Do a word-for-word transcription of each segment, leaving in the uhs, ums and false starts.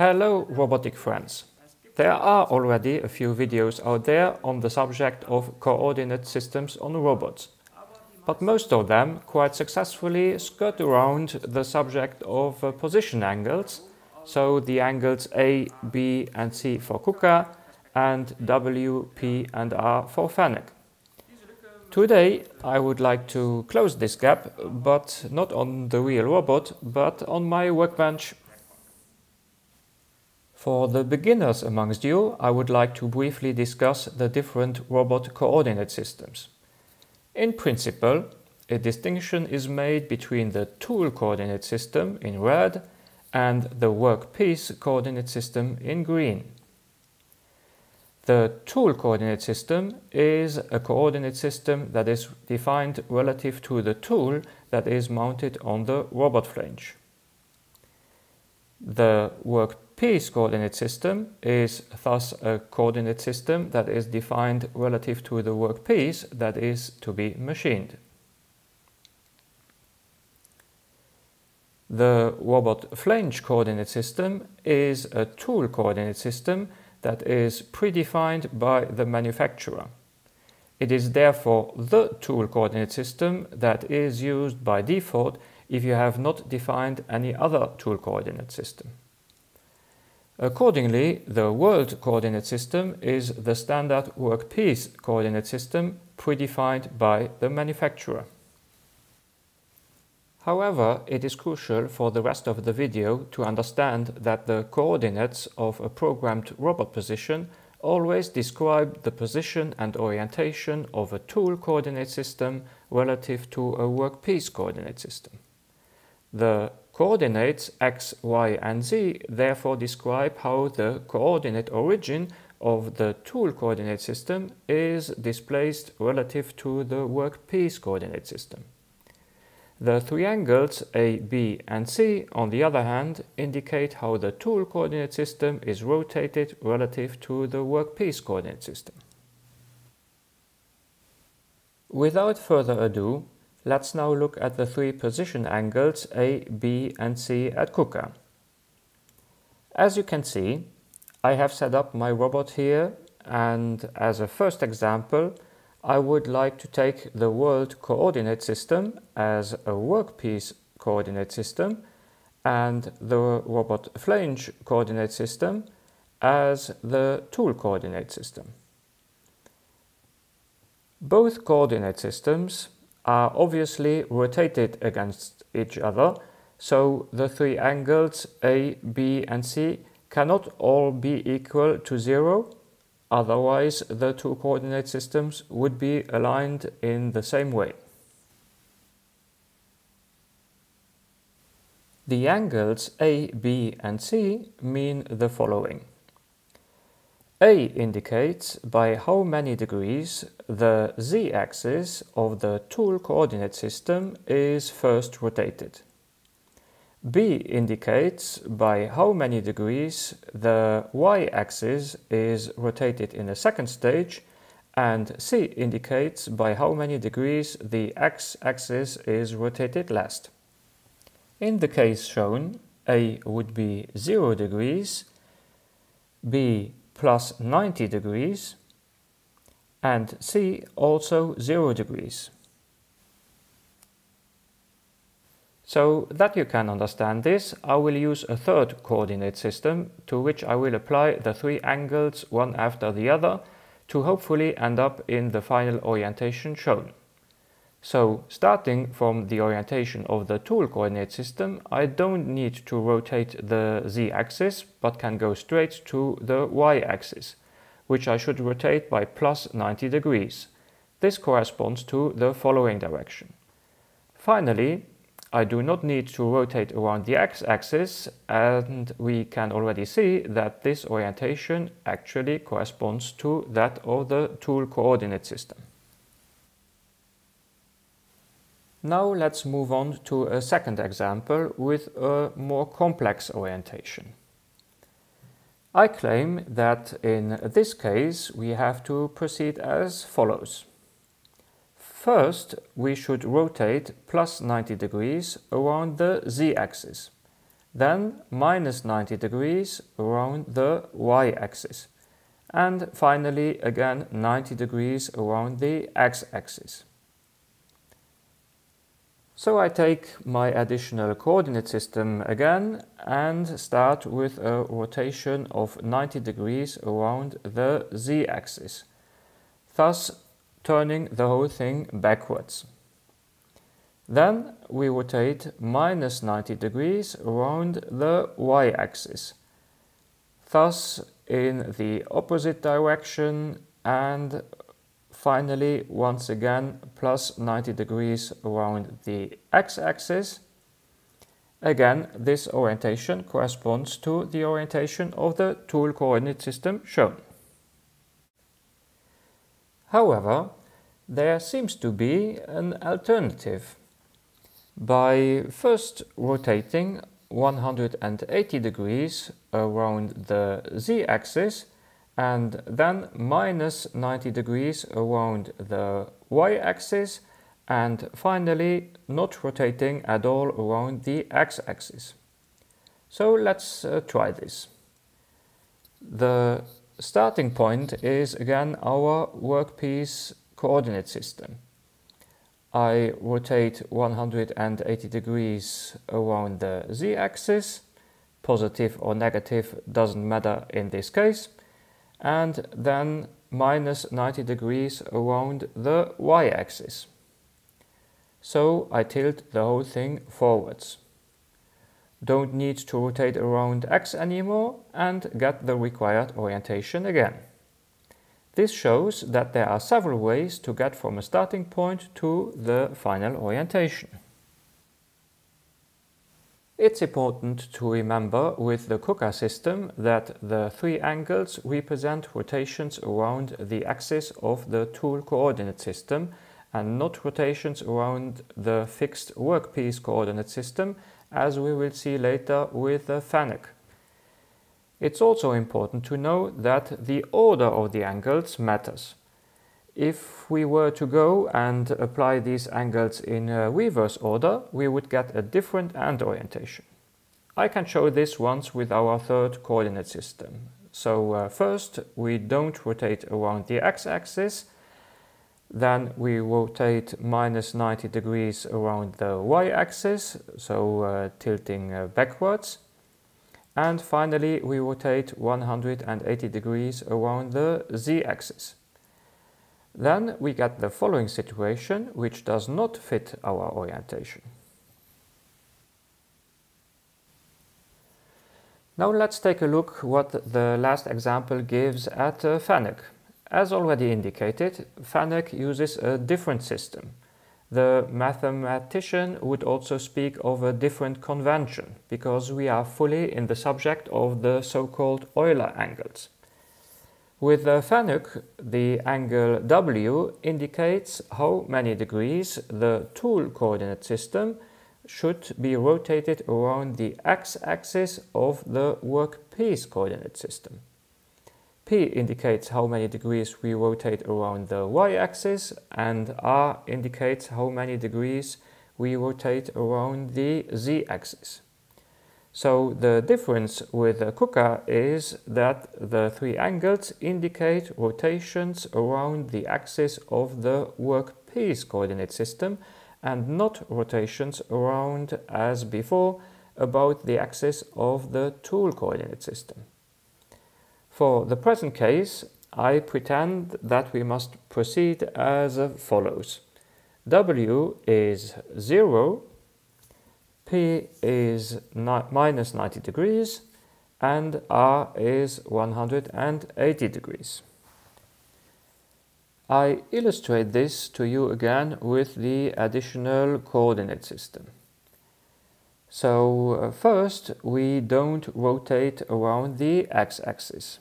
Hello, robotic friends! There are already a few videos out there on the subject of coordinate systems on robots, but most of them quite successfully skirt around the subject of uh, position angles, so the angles A, B and C for Kuka and W, P and R for Fanuc. Today I would like to close this gap, but not on the real robot, but on my workbench. For the beginners amongst you, I would like to briefly discuss the different robot coordinate systems. In principle, a distinction is made between the tool coordinate system in red and the workpiece coordinate system in green. The tool coordinate system is a coordinate system that is defined relative to the tool that is mounted on the robot flange. The workpiece coordinate system is thus a coordinate system that is defined relative to the workpiece that is to be machined. The robot flange coordinate system is a tool coordinate system that is predefined by the manufacturer. It is therefore the tool coordinate system that is used by default if you have not defined any other tool coordinate system. Accordingly, the world coordinate system is the standard workpiece coordinate system predefined by the manufacturer. However, it is crucial for the rest of the video to understand that the coordinates of a programmed robot position always describe the position and orientation of a tool coordinate system relative to a workpiece coordinate system. The coordinates x, y and z therefore describe how the coordinate origin of the tool coordinate system is displaced relative to the workpiece coordinate system. The three angles A, B and C, on the other hand, indicate how the tool coordinate system is rotated relative to the workpiece coordinate system. Without further ado, let's now look at the three position angles A, B and C at Kuka. As you can see, I have set up my robot here, and as a first example, I would like to take the world coordinate system as a workpiece coordinate system and the robot flange coordinate system as the tool coordinate system. Both coordinate systems are obviously rotated against each other, so the three angles A, B and C cannot all be equal to zero, otherwise the two coordinate systems would be aligned in the same way. The angles A, B and C mean the following. A indicates by how many degrees the z-axis of the tool coordinate system is first rotated. B indicates by how many degrees the y-axis is rotated in the second stage, and C indicates by how many degrees the x-axis is rotated last. In the case shown, A would be zero degrees, B plus ninety degrees, and C also zero degrees. So that you can understand this, I will use a third coordinate system to which I will apply the three angles one after the other to hopefully end up in the final orientation shown. So starting from the orientation of the tool coordinate system, I don't need to rotate the z-axis, but can go straight to the y-axis, which I should rotate by plus ninety degrees. This corresponds to the following direction. Finally, I do not need to rotate around the x-axis, and we can already see that this orientation actually corresponds to that of the tool coordinate system. Now let's move on to a second example with a more complex orientation. I claim that in this case we have to proceed as follows. First, we should rotate plus ninety degrees around the z-axis, Then minus ninety degrees around the y-axis. And finally again ninety degrees around the x-axis. So I take my additional coordinate system again and start with a rotation of ninety degrees around the z-axis, thus turning the whole thing backwards. Then we rotate minus ninety degrees around the y-axis, thus in the opposite direction, and finally once again plus ninety degrees around the x-axis. Again, this orientation corresponds to the orientation of the tool coordinate system shown. However, there seems to be an alternative. By first rotating one hundred eighty degrees around the z-axis and then minus ninety degrees around the y-axis, and finally not rotating at all around the x-axis. So let's uh, try this. The starting point is again our workpiece coordinate system. I rotate one hundred eighty degrees around the z-axis, positive or negative doesn't matter in this case, and then minus ninety degrees around the y-axis. So I tilt the whole thing forwards. Don't need to rotate around x anymore and get the required orientation again. This shows that there are several ways to get from a starting point to the final orientation. It's important to remember with the Kuka system that the three angles represent rotations around the axis of the tool coordinate system and not rotations around the fixed workpiece coordinate system, as we will see later with the Fanuc. It's also important to know that the order of the angles matters. If we were to go and apply these angles in a reverse order, we would get a different end orientation. I can show this once with our third coordinate system. So uh, first we don't rotate around the x-axis, then we rotate minus ninety degrees around the y-axis, so uh, tilting uh, backwards. And finally, we rotate one hundred eighty degrees around the z-axis. Then we get the following situation, which does not fit our orientation. Now let's take a look what the last example gives at uh, Fanuc. As already indicated, Fanuc uses a different system. The mathematician would also speak of a different convention, because we are fully in the subject of the so-called Euler angles. With the Fanuc, the angle W indicates how many degrees the tool coordinate system should be rotated around the x-axis of the workpiece coordinate system. P indicates how many degrees we rotate around the y-axis, and R indicates how many degrees we rotate around the z-axis. So the difference with Kuka is that the three angles indicate rotations around the axis of the workpiece coordinate system and not rotations around, as before, about the axis of the tool coordinate system. For the present case, I pretend that we must proceed as follows. W is zero, P is minus ninety degrees, and R is one hundred eighty degrees. I illustrate this to you again with the additional coordinate system. So uh, first we don't rotate around the x-axis.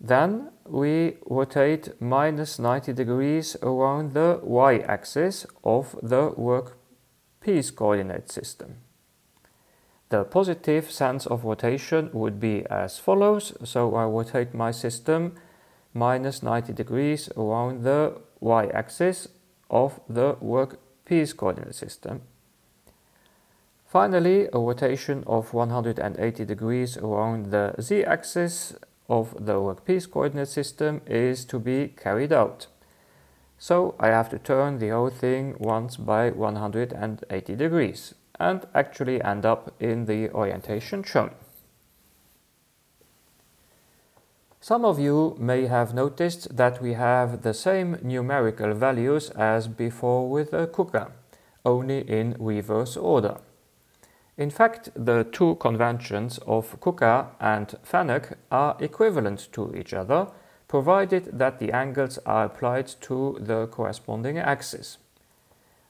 Then we rotate minus ninety degrees around the y-axis of the workpiece coordinate system. The positive sense of rotation would be as follows, so I rotate my system minus ninety degrees around the y-axis of the workpiece coordinate system. Finally, a rotation of one hundred eighty degrees around the z-axis of the workpiece coordinate system is to be carried out. So I have to turn the whole thing once by one hundred eighty degrees and actually end up in the orientation shown. Some of you may have noticed that we have the same numerical values as before with the Kuka, only in reverse order. In fact, the two conventions of Kuka and Fanuc are equivalent to each other, provided that the angles are applied to the corresponding axis.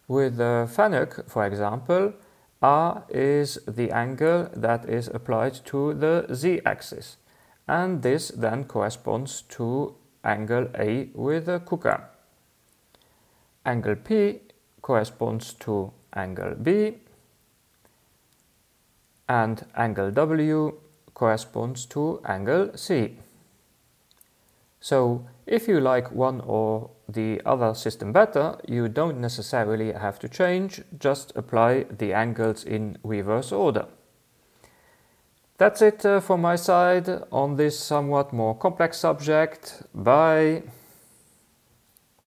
With the Fanuc, for example, r is the angle that is applied to the z-axis, and this then corresponds to angle A with the Kuka. Angle P corresponds to angle B, and angle W corresponds to angle C. So, if you like one or the other system better, you don't necessarily have to change, just apply the angles in reverse order. That's it uh, from my side on this somewhat more complex subject. Bye!